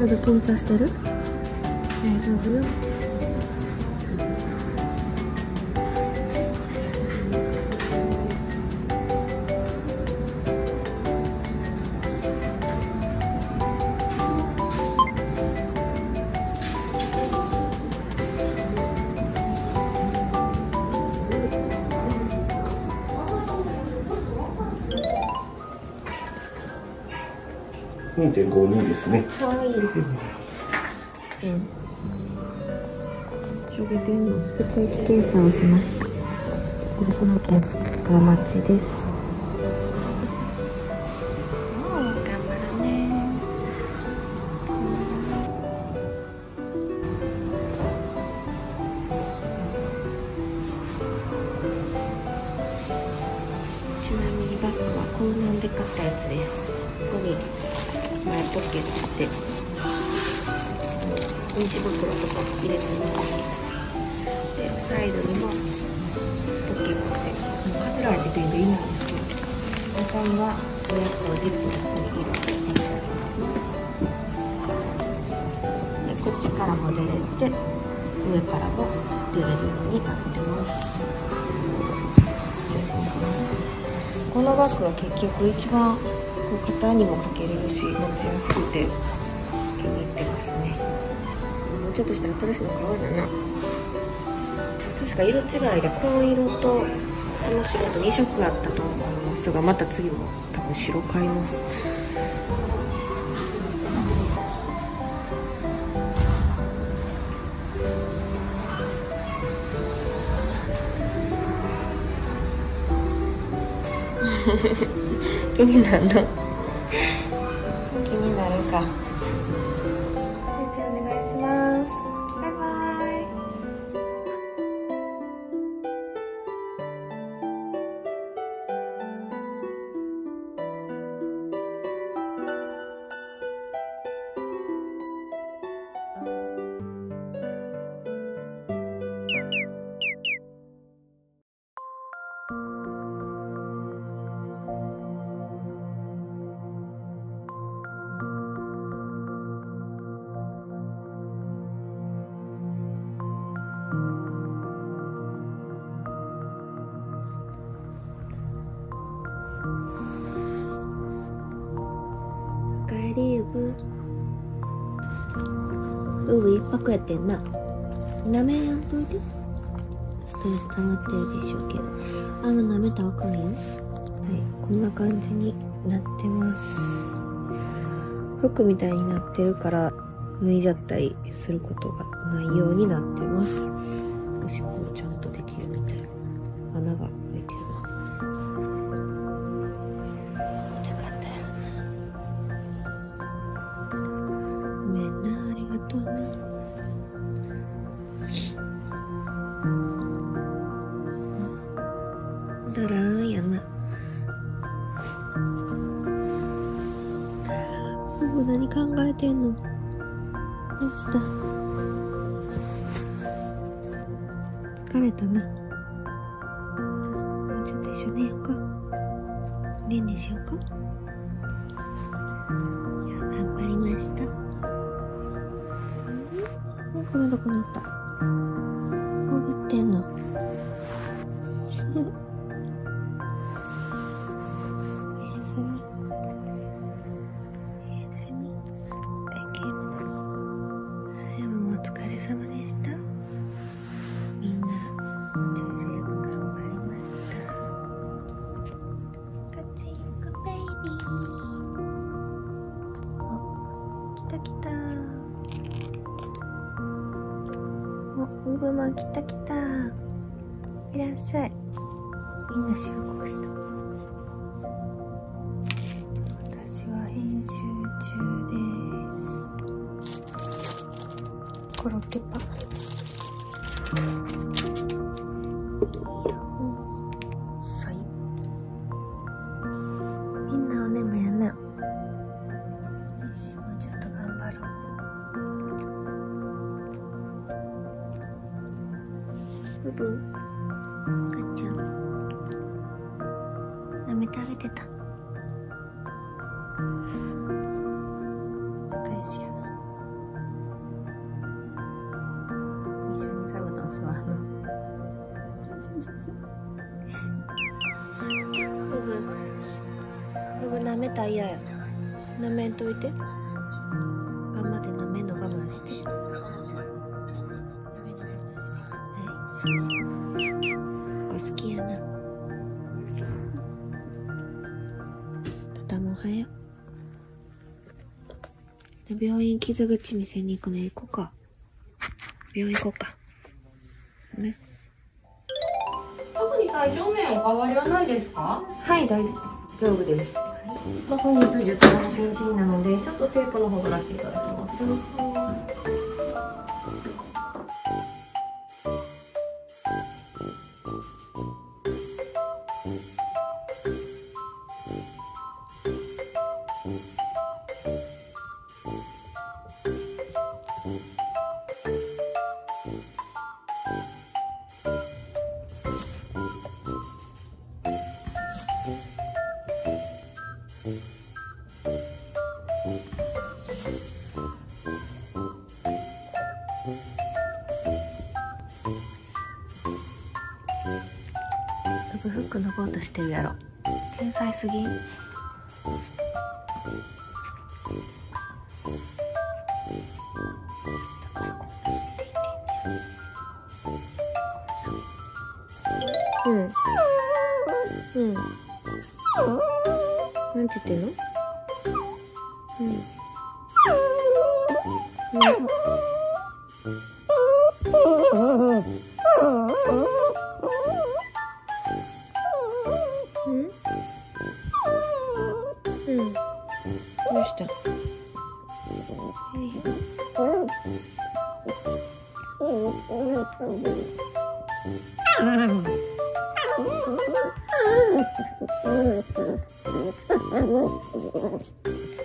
ので緊張してる？大丈夫よ。2.52 ですね。可愛い。衝撃の血液検査をしました。広島県深町です。ちなみにバッグはコーナーで買ったやつです。ここに前ポケットでレジ袋とか入れてますで、サイドにもポケットでカジラ開けてるんでいいんですけど、中にはおやつをジップの中に入れてます。で、こっちからも出れて上からも出れるようになってます。このバッグは結局一番肩にもかけれるし持ちやすくて気に入ってますね。もうちょっとしたら新しいの買おうだな。確か色違いで紺色とこの白と2色あったと思いますが、また次も多分白買います。気になるの？気になるか。先生お願いします。バイバイ。ウブ一泊やってんな。なめやんといて。ストレス溜まってるでしょうけど。あんまなめたらあかんよ。はい、こんな感じになってます。服みたいになってるから、脱いじゃったりすることがないようになってます。おしっこもちゃんとできるみたい。穴が開いてます。だらんやな。ウブ何考えてんの？どうした？疲れたな。もうちょっと一緒寝ようか。ねんねしようか。いや頑張りました。なんかなどくなった。潜ってんの。ウブマン来た来た。いらっしゃい。みんな集合した。私は編集中です。コロッケパン。みんなお眠やな。ウブ、あっちゃん、舐めてあげてた。返しやな。舐めたら嫌や。舐めんといて。頑張って舐めんの我慢して。はい。ここ好きやな。ただもはや。で病院傷口見せに行くね。行こうか。病院行こうか。ね。特に体調面お変わりはないですか？はい、大丈夫です。まあ、本日4日の検診なので、ちょっとテープの方を出していただきます。フック脱ごうとしてるやろ。天才すぎん。うんうん。なんて言ってんの？うんうんうん。どうした？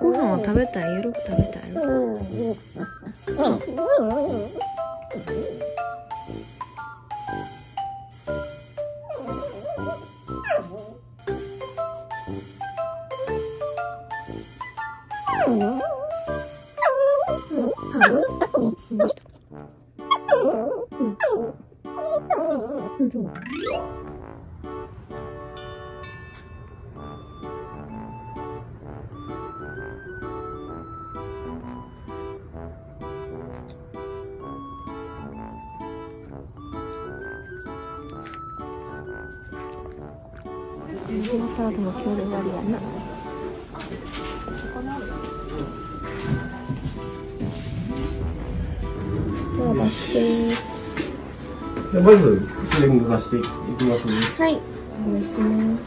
ご飯は食べたい？夜食べたい？カードも今日で終わりやな。ではバスです。じゃまずスリングがしていきますね。はい、お願いします。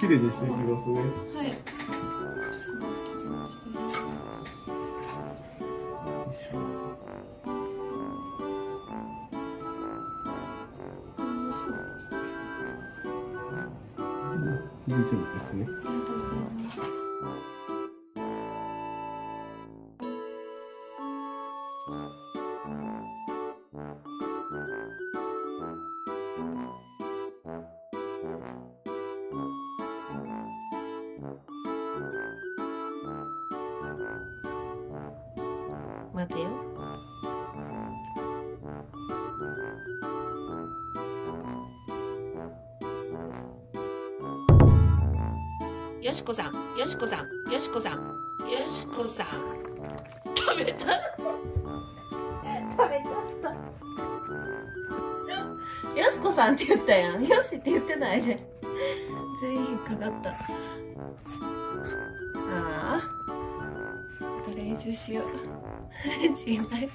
綺麗にしていきますね。はい。大丈夫ですね。待てよ。よしこさん、よしこさん、よしこさん、よしこさん。食べた。食べちゃった。よしこさんって言ったやん。よしって言ってないで。全員かかった。ああ。練習しよう。心配。